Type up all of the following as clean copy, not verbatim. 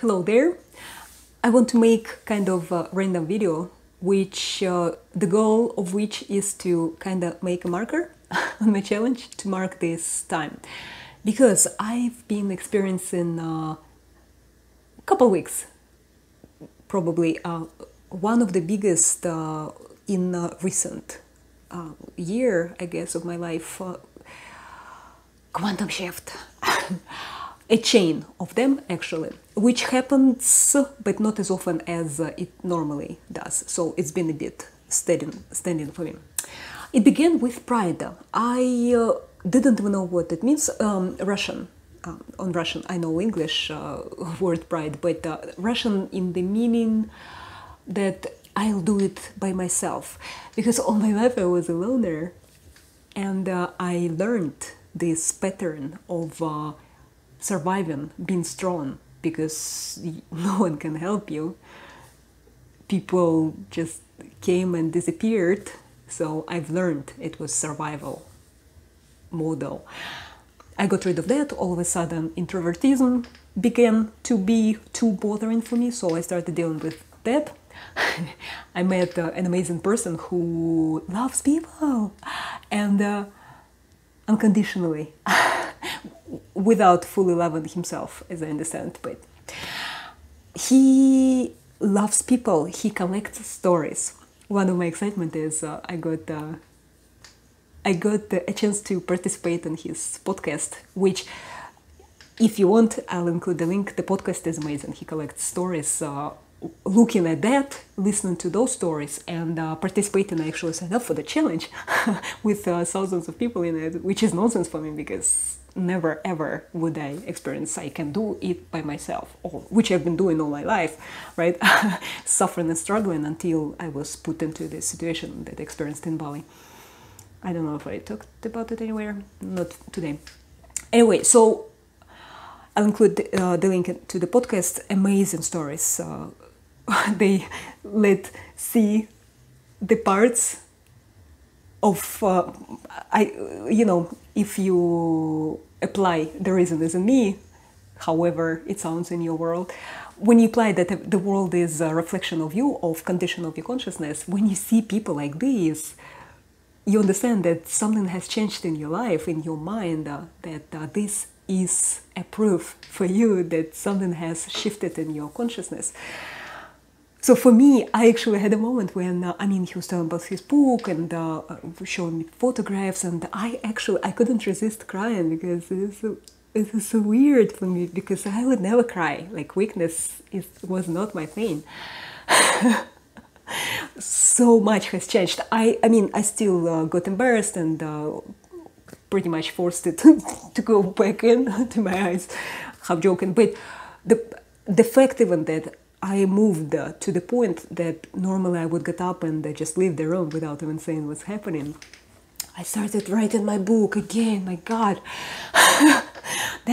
Hello there! I want to make kind of a random video which the goal of which is to kind of make a marker on my challenge to mark this time, because I've been experiencing a couple weeks probably one of the biggest in recent year, I guess, of my life quantum shift. A chain of them, actually, which happens, but not as often as it normally does. So it's been a bit standing for me. It began with Pride. I didn't even know what it means. Russian. On Russian, I know English word Pride, but Russian in the meaning that I'll do it by myself. Because all my life I was a loner, and I learned this pattern of surviving, being strong, because no one can help you. People just came and disappeared, so I've learned it was survival model. I got rid of that. All of a sudden, introvertism began to be too bothering for me, so I started dealing with that. I met an amazing person who loves people and unconditionally. Without fully loving himself, as I understand, but he loves people, he collects stories. One of my excitement is I got a chance to participate in his podcast, which, if you want, I'll include the link. The podcast is amazing. He collects stories. Looking at that, listening to those stories, and participating, I actually signed up for the challenge with thousands of people in it, which is nonsense for me, because never ever would I experience I can do it by myself, or which I've been doing all my life, right? Suffering and struggling until I was put into this situation that I experienced in Bali. I don't know if I talked about it anywhere, not today. Anyway, so I'll include the link to the podcast. Amazing stories. They let see the parts of you know, if you apply the reason is in me, however it sounds in your world, when you apply that the world is a reflection of you, of condition of your consciousness, when you see people like these, you understand that something has changed in your life, in your mind, that this is a proof for you that something has shifted in your consciousness. So for me, I actually had a moment when, I mean, he was telling about his book and showing me photographs, and I couldn't resist crying, because it is so weird for me, because I would never cry. Like, weakness was not my thing. So much has changed. I mean, I still got embarrassed and pretty much forced it to go back in to my eyes, half joking. But the fact even that I moved to the point that normally I would get up and just leave the room without even saying what's happening. I started writing my book again, my God. I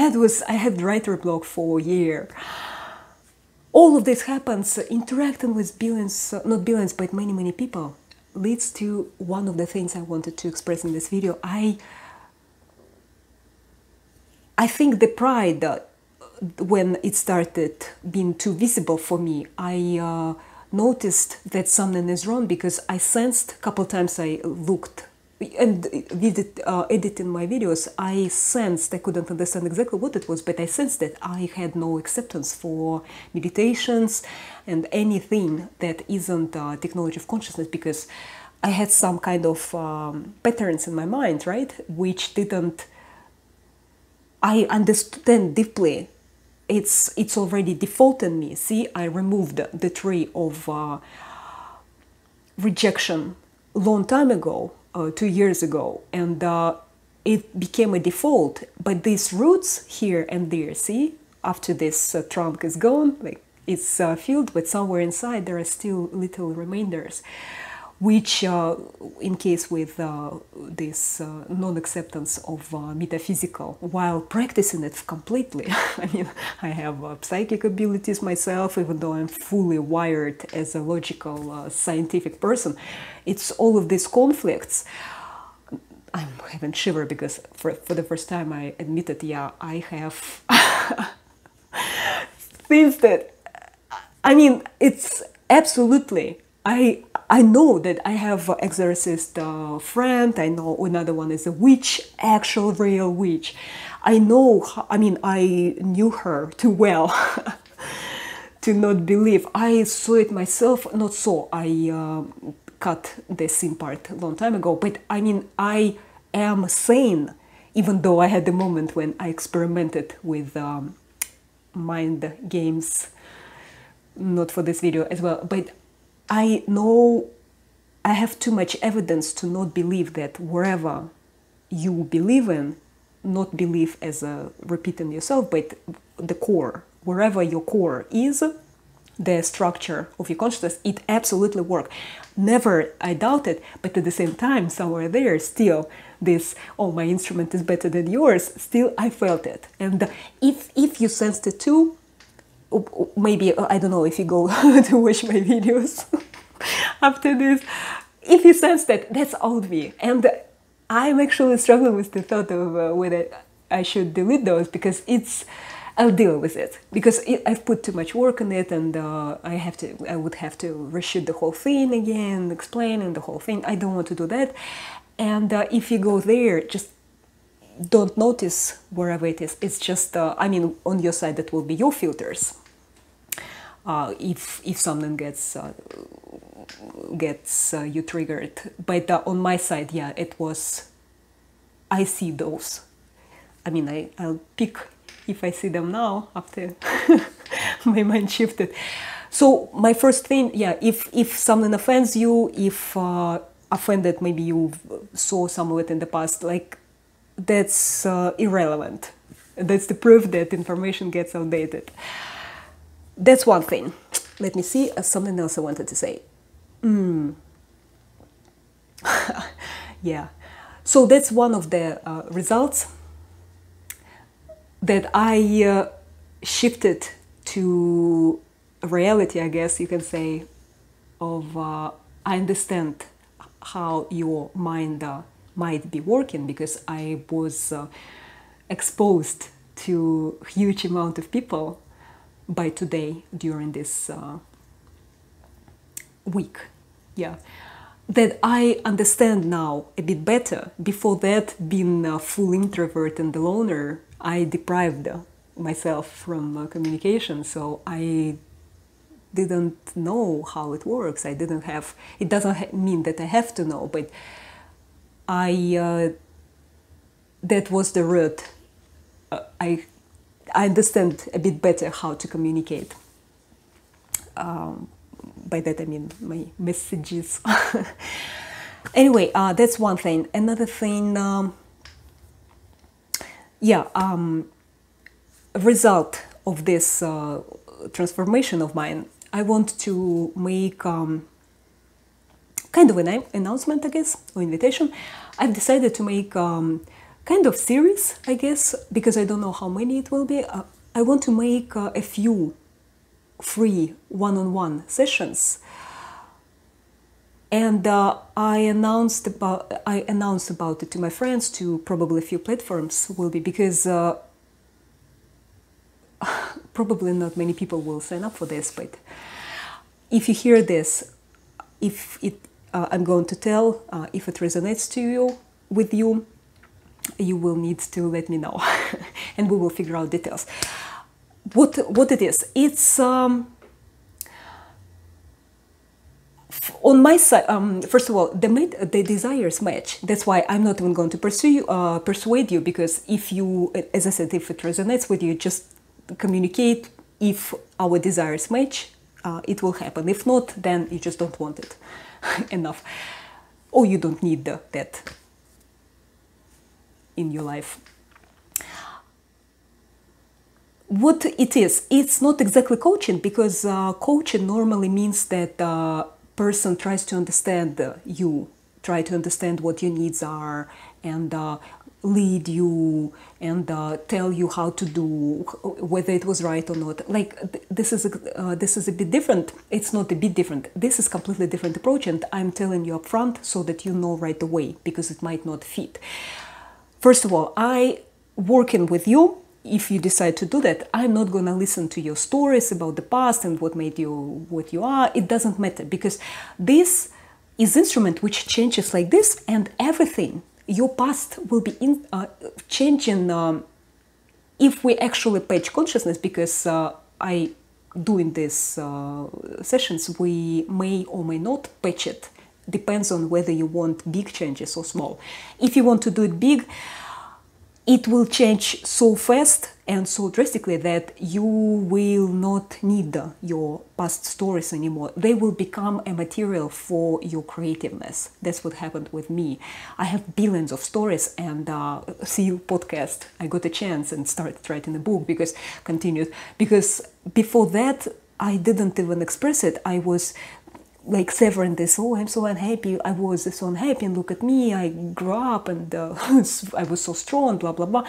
had writer block for a year. All of this happens, interacting with billions, not billions, but many, many people, leads to one of the things I wanted to express in this video. I think the pride, when it started being too visible for me, I noticed that something is wrong, because I sensed a couple times I looked and editing my videos, I sensed, I couldn't understand exactly what it was, but I sensed that I had no acceptance for meditations and anything that isn't technology of consciousness, because I had some kind of patterns in my mind, right, which didn't, I understand deeply, it's already default in me. See, I removed the tree of rejection long time ago, 2 years ago, and it became a default. But these roots here and there, see, after this trunk is gone, like it's filled, but somewhere inside there are still little remainders, which in case with this non-acceptance of metaphysical, while practicing it completely. I mean, I have psychic abilities myself, even though I'm fully wired as a logical scientific person. It's all of these conflicts. I'm having shiver, because for the first time I admitted, yeah, I have things that, I mean, it's absolutely, I know that I have an exorcist friend, I know another one is a witch, actual real witch. I know, I mean, I knew her too well to not believe. I saw it myself, not so, I cut the scene part a long time ago, but I mean, I am sane, even though I had the moment when I experimented with mind games, not for this video as well, but I know I have too much evidence to not believe that wherever you believe in, not believe as a repeating yourself, but the core, wherever your core is, the structure of your consciousness, it absolutely works. Never I doubt it, but at the same time, somewhere there still this, oh, my instrument is better than yours, still I felt it. And if you sensed it too, maybe, I don't know if you go to watch my videos after this, if you sense that, that's all me. And I'm actually struggling with the thought of whether I should delete those, because it's, I'll deal with it, because I've put too much work on it, and I would have to reshoot the whole thing again, explaining the whole thing. I don't want to do that. And if you go there, just don't notice wherever it is. It's just, I mean, on your side, that will be your filters. If something gets you triggered, but on my side, yeah, it was. I see those. I mean, I'll pick if I see them now after my mind shifted. So my first thing, yeah, if something offends you, if offended, maybe you saw some of it in the past, like. That's irrelevant. That's the proof that information gets outdated. That's one thing. Let me see, something else I wanted to say. Yeah, so that's one of the results, that I shifted to reality, I guess you can say, of I understand how your mind might be working, because I was exposed to a huge amount of people by today during this week, yeah, that I understand now a bit better. Before that, being a full introvert and a loner, I deprived myself from communication, so I didn't know how it works. I didn't have, it doesn't mean that I have to know, but that was the route. I understand a bit better how to communicate. By that I mean my messages. Anyway, that's one thing. Another thing, result of this transformation of mine, I want to make kind of an announcement, I guess, or invitation. I've decided to make kind of series, I guess, because I don't know how many it will be. I want to make a few free one-on-one sessions, and I announced about it to my friends, to probably a few platforms will be, because probably not many people will sign up for this. But if you hear this, if it I'm going to tell, if it resonates to you, with you, you will need to let me know, and we will figure out details. What it is? It's on my side. First of all, the desires match. That's why I'm not even going to persuade you, because if you, as I said, if it resonates with you, just communicate. If our desires match, it will happen. If not, then you just don't want it. Enough, or you don't need that in your life. What it is, it's not exactly coaching, because coaching normally means that the person tries to understand you, try to understand what your needs are, and lead you, and tell you how to do, whether it was right or not. Like this is a bit different. It's not a bit different. This is completely different approach, and I'm telling you up front so that you know right away, because it might not fit. First of all, I working with you if you decide to do that, I'm not going to listen to your stories about the past and what made you what you are. It doesn't matter, because this is instrument which changes like this, and everything, your past will be changing if we actually page consciousness, because during these sessions, we may or may not patch it. Depends on whether you want big changes or small. If you want to do it big, it will change so fast and so drastically that you will not need your past stories anymore. They will become a material for your creativeness. That's what happened with me. I have billions of stories, and through podcast, I got a chance and started writing a book because before that, I didn't even express it. I was like severing this, oh, I'm so unhappy, I was so unhappy, and look at me, I grew up and I was so strong, blah, blah, blah.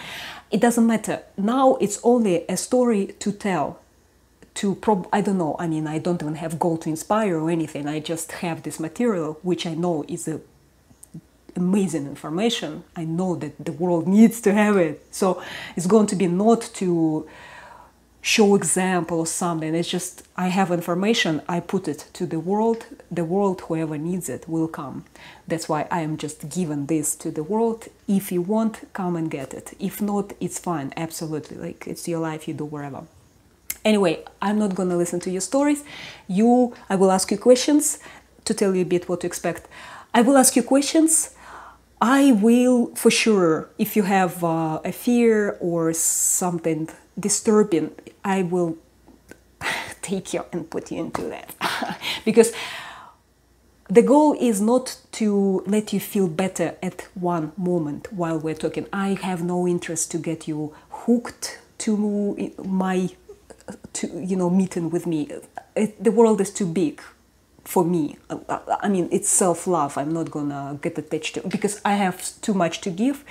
It doesn't matter. Now it's only a story to tell, I don't know, I mean, I don't even have goal to inspire or anything. I just have this material, which I know is amazing information. I know that the world needs to have it. So it's going to be not to show example or something. It's just, I have information, I put it to the world, whoever needs it, will come. That's why I am just giving this to the world. If you want, come and get it. If not, it's fine, absolutely. Like, it's your life, you do whatever. Anyway, I'm not gonna listen to your stories. I will ask you questions to tell you a bit what to expect. I will ask you questions. I will, for sure, if you have a fear or something disturbing, I will take you and put you into that. Because the goal is not to let you feel better at one moment while we're talking. I have no interest to get you hooked to my, you know, meeting with me. The world is too big for me. I mean, it's self-love. I'm not gonna get attached to it because I have too much to give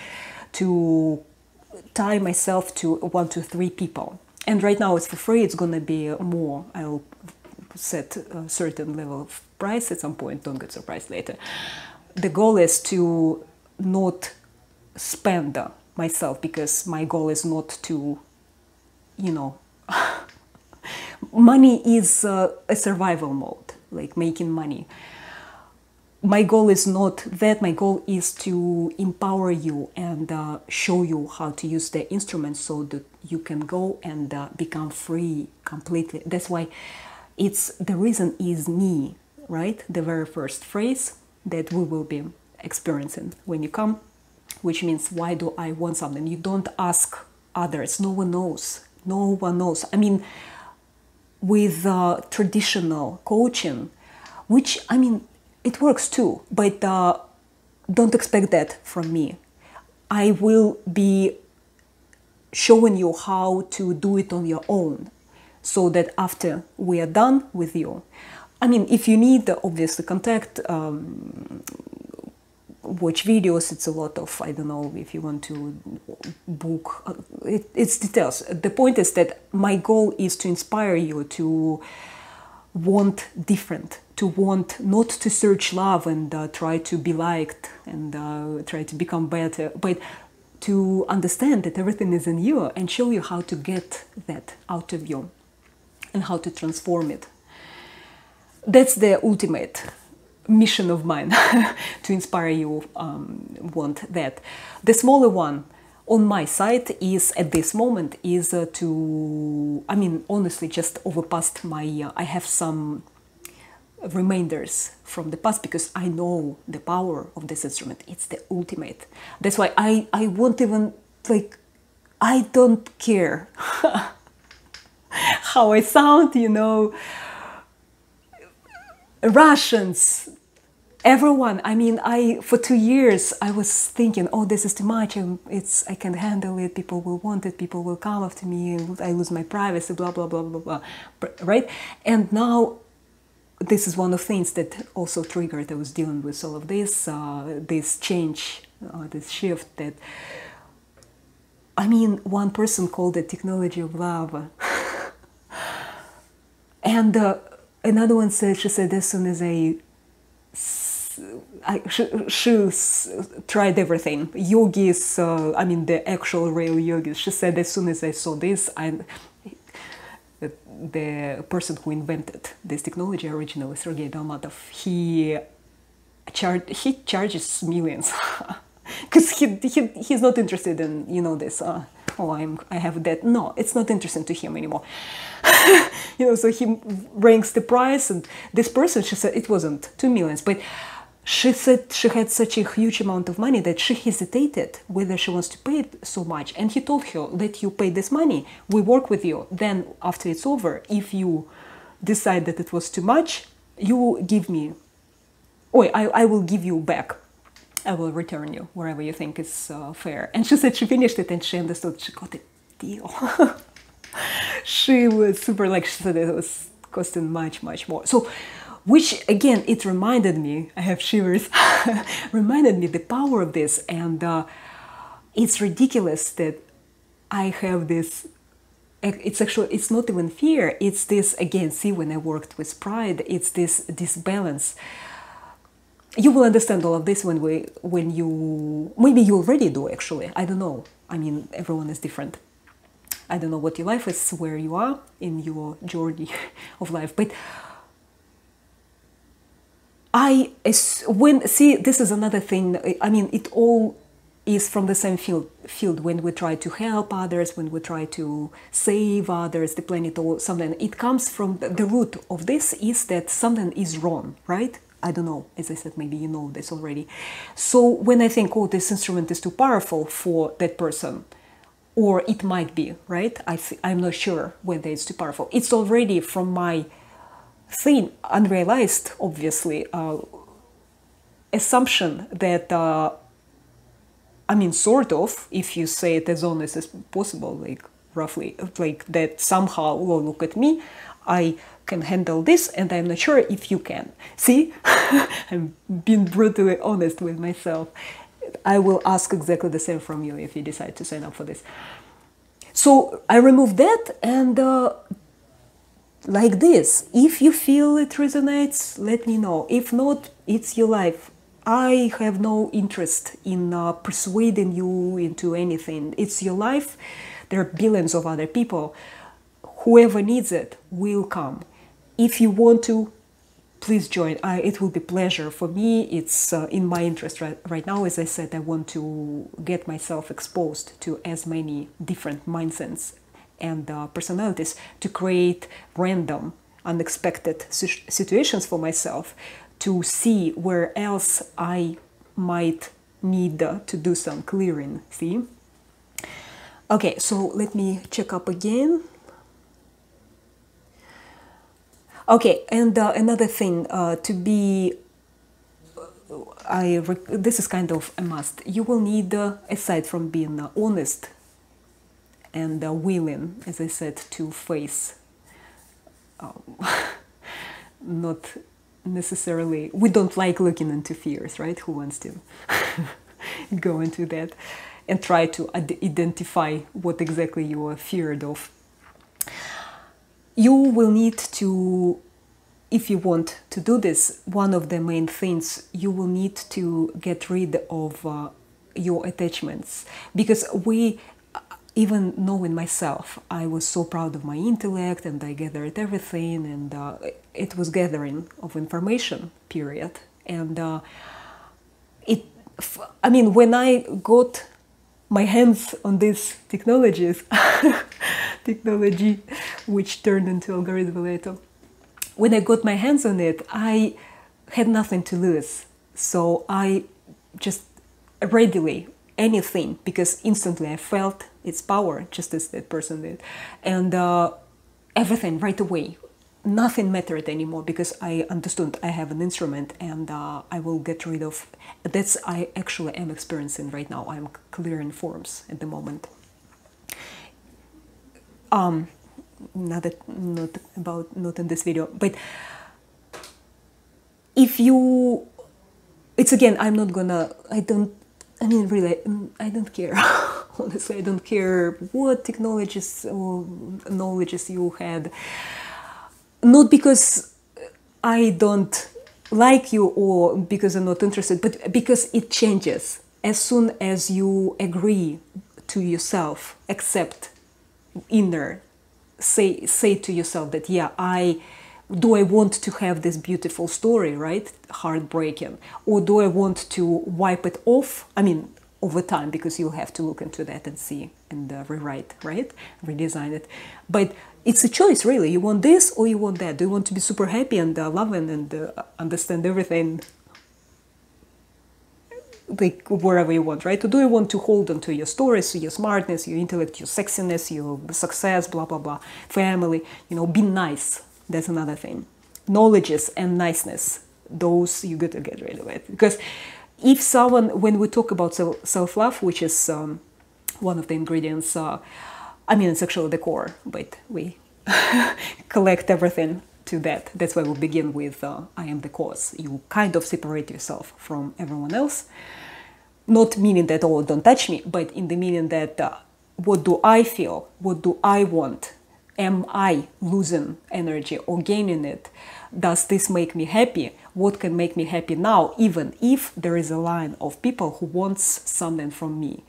to tie myself to 1, 2, 3 people. And right now it's for free. It's gonna be more. I'll set a certain level of price at some point. Don't get surprised later. The goal is to not spend myself, because my goal is not to, you know, money is a survival mode, like making money. My goal is not that. My goal is to empower you and show you how to use the instrument so that you can go and become free completely. That's why the reason is me, right? The very first phrase that we will be experiencing when you come, which means, why do I want something? You don't ask others. No one knows. No one knows. I mean, with traditional coaching, which, I mean, it works too, but don't expect that from me. I will be showing you how to do it on your own, so that after we are done with you, I mean, if you need, obviously, contact, watch videos, it's a lot of, I don't know, if you want to book, it's details. The point is that my goal is to inspire you to want different, to want not to search love and try to be liked and try to become better, but to understand that everything is in you and show you how to get that out of you and how to transform it. That's the ultimate mission of mine, to inspire you, want that. The smaller one on my side is, at this moment, is to, I mean, honestly, just over past my, I have some remainders from the past, because I know the power of this instrument. It's the ultimate. That's why I won't even, like, I don't care how I sound, you know, Russians, everyone. I mean, for 2 years I was thinking, oh, this is too much, I can't handle it, people will want it, people will come after me, I lose my privacy, blah, blah, blah, blah, blah, right? And now this is one of the things that also triggered, I was dealing with all of this, this change, this shift that, I mean, one person called it technology of love. And another one said, as soon as I she tried everything. Yogis, I mean the actual real yogis. She said as soon as I saw this, the person who invented this technology originally, Sergei Dalmatov, he charges millions because he's not interested in, you know, this. Oh, I have that. No, it's not interesting to him anymore. You know, so he ranks the price, and this person, she said it wasn't 2 million, but she said she had such a huge amount of money that she hesitated whether she wants to pay it so much. And he told her that you pay this money, we work with you. Then after it's over, if you decide that it was too much, you give me. Oh, I will give you back. I will return you wherever you think is fair. And she said she finished it and she understood she got a deal. She was super, like, she said it was costing much, much more. So, which again, it reminded me, I have shivers, reminded me the power of this. And it's ridiculous that I have this, it's actually, it's not even fear. It's this, again, see, when I worked with pride, it's this balance. You will understand all of this when you maybe you already do, actually. I don't know. I mean, everyone is different. I don't know what your life is, where you are in your journey of life. But see, this is another thing. I mean, it all is from the same field. When we try to help others, when we try to save others, the planet or something, it comes from the root of this is that something is wrong, right? I don't know, as I said, maybe you know this already. So when I think, oh, this instrument is too powerful for that person, or it might be, right? I'm not sure whether it's too powerful. It's already from my thing, unrealized, obviously, assumption that, I mean, sort of, if you say it as honest as possible, like roughly, like that somehow, well, look at me, I can handle this, and I'm not sure if you can. See, I'm being brutally honest with myself. I will ask exactly the same from you if you decide to sign up for this. So I remove that, and like this, if you feel it resonates, let me know. If not, it's your life. I have no interest in persuading you into anything. It's your life. There are billions of other people. Whoever needs it will come. If you want to, please join. It will be pleasure for me. It's in my interest right now. As I said, I want to get myself exposed to as many different mindsets and personalities to create random, unexpected situations for myself, to see where else I might need to do some clearing. See? Okay, so let me check up again. Okay, and another thing to be, this is kind of a must. You will need, aside from being honest and willing, as I said, to face, not necessarily, we don't like looking into fears, right? Who wants to go into that and try to identify what exactly you are afraid of? You will need to, if you want to do this, one of the main things, you will need to get rid of your attachments. Because even knowing myself, I was so proud of my intellect and I gathered everything, and it was gathering of information, period. And I mean, when I got my hands on these technologies, technology which turned into algorithm later, when I got my hands on it, I had nothing to lose. So I just readily anything, because instantly I felt its power, just as that person did. And everything right away, nothing mattered anymore, because I understood I have an instrument, and I will get rid of, that's I actually am experiencing right now. I'm clearing forms at the moment. Not in this video, but if you, it's again, I'm not gonna, I mean, really, I don't care. Honestly, I don't care what technologies or knowledges you had. Not because I don't like you or because they're not interested, but because it changes. As soon as you agree to yourself, accept inner, say to yourself that, yeah, do I want to have this beautiful story, right? Heartbreaking. Or do I want to wipe it off? I mean, over time, because you'll have to look into that and see and rewrite, right? Redesign it. But it's a choice, really. You want this or you want that? Do you want to be super happy and loving and understand everything, like wherever you want, right? Or do you want to hold on to your stories, your smartness, your intellect, your sexiness, your success, blah, blah, blah, family, you know, be nice. That's another thing. Knowledges and niceness, those you got to get rid of it. Because if someone, when we talk about self-love, which is one of the ingredients, I mean, it's actually the core, but we collect everything to that. That's why we'll begin with I am the cause. You kind of separate yourself from everyone else. Not meaning that, oh, don't touch me, but in the meaning that what do I feel? What do I want? Am I losing energy or gaining it? Does this make me happy? What can make me happy now, even if there is a line of people who wants something from me?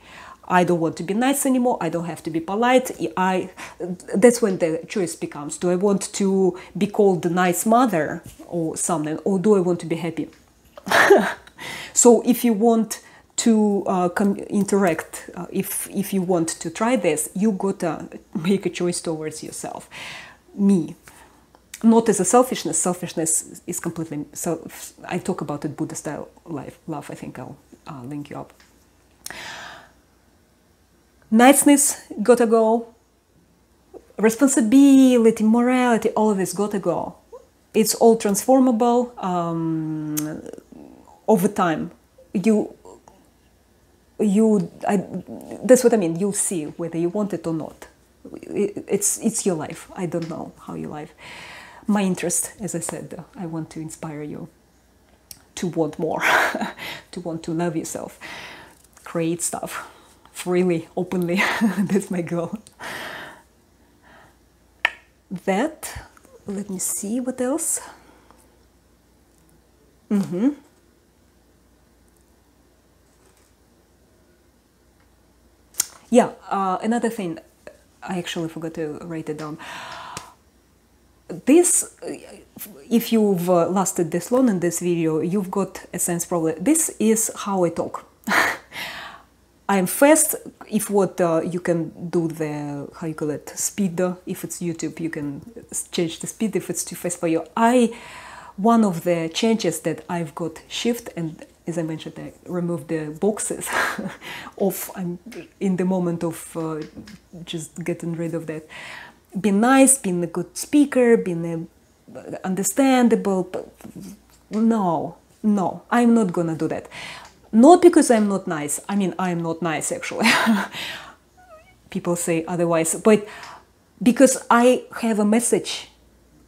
I don't want to be nice anymore. I don't have to be polite. That's when the choice becomes, do I want to be called the nice mother or something, or do I want to be happy? So if you want to interact, if you want to try this, you gotta make a choice towards yourself. Me. Not as a selfishness. Selfishness is completely... So I talk about it Buddha style life, love. I think I'll link you up. Niceness, gotta go. Responsibility, morality, all of this gotta go. It's all transformable over time. That's what I mean. You'll see whether you want it or not. It's your life. I don't know how you live. My interest, as I said, I want to inspire you to want more, to want to love yourself, create stuff freely, openly. That's my goal. That. Let me see what else. Yeah, another thing, I actually forgot to write it down. This, if you've lasted this long in this video, you've got a sense probably. This is how I talk. I am fast. If what you can do the, how you call it, speed. If it's YouTube, you can change the speed if it's too fast for you. One of the changes that I've got shift, and as I mentioned, I removed the boxes off. I'm in the moment of just getting rid of that. Being nice, being a good speaker, being understandable. No, I'm not gonna do that. Not because I'm not nice. I mean, I'm not nice, actually. People say otherwise. But because I have a message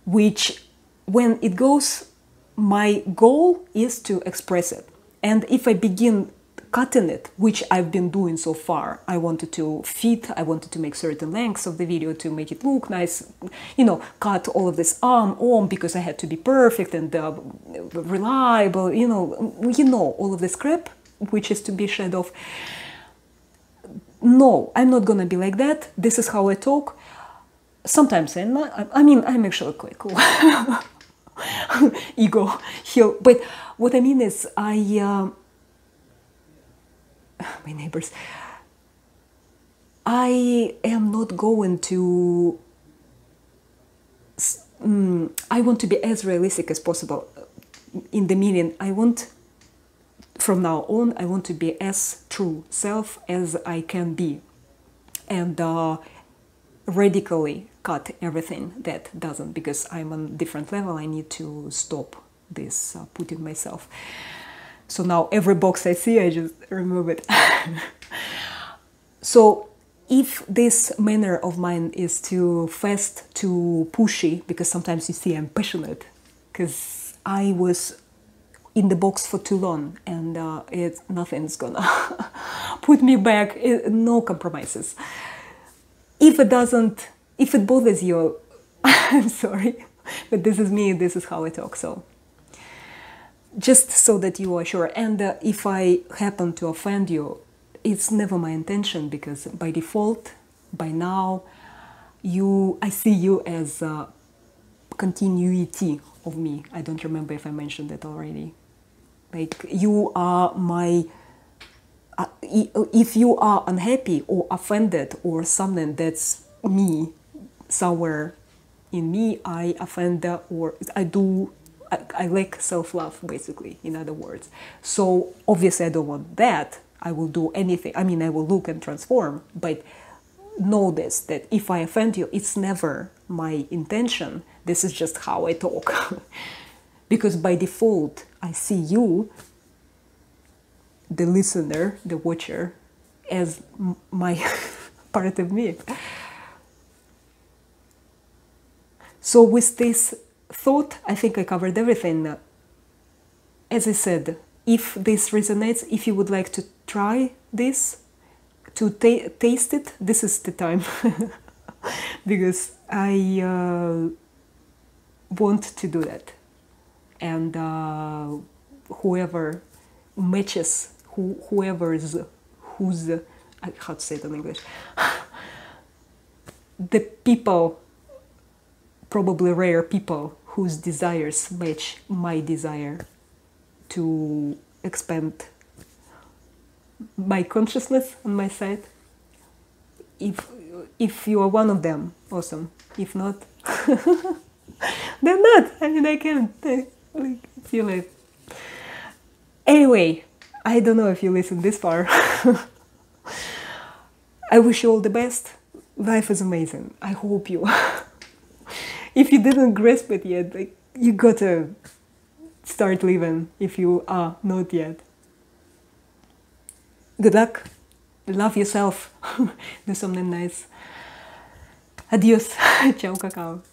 which, when it goes, my goal is to express it. And if I begin cutting it, which I've been doing so far, I wanted to fit, I wanted to make certain lengths of the video to make it look nice, you know, cut all of this on because I had to be perfect and reliable, you know, all of this crap, which is to be shed off. No, I'm not gonna be like that. This is how I talk. Sometimes I'm not, I mean, I'm actually quite cool. Ego heal. But what I mean is my neighbors, I am not going to, I want to be as realistic as possible, in the meaning I want, from now on, I want to be as true self as I can be, and radically cut everything that doesn't, because I'm on a different level. I need to stop this putting myself. So now every box I see, I just remove it. So if this manner of mine is too fast, too pushy, because sometimes you see I'm passionate, because I was in the box for too long, and nothing's gonna put me back. No compromises. If it doesn't, if it bothers you, I'm sorry, but this is me, this is how I talk, so just so that you are sure. And if I happen to offend you, it's never my intention, because by default, by now, I see you as a continuity of me. I don't remember if I mentioned that already. Like, you are my... if you are unhappy or offended or something, that's me. Somewhere in me, I offend, or I lack self-love, basically, in other words. So obviously I don't want that. I will do anything. I mean, I will look and transform, but know this, that if I offend you, it's never my intention. This is just how I talk. Because by default, I see you, the listener, the watcher, as my part of me. So with this thought, I think I covered everything. As I said, if this resonates, if you would like to try this, to taste it, this is the time. Because I want to do that. And whoever matches, who's, I can't say it in English, the people, probably rare people, whose desires match my desire to expand my consciousness on my side. If you are one of them, awesome. If not, then not. I mean, I can't. See you later. Anyway, I don't know if you listened this far. I wish you all the best. Life is amazing. I hope you... If you didn't grasp it yet, like, you gotta start living if you are not yet. Good luck. Love yourself. Do something nice. Adios. Ciao, cacao.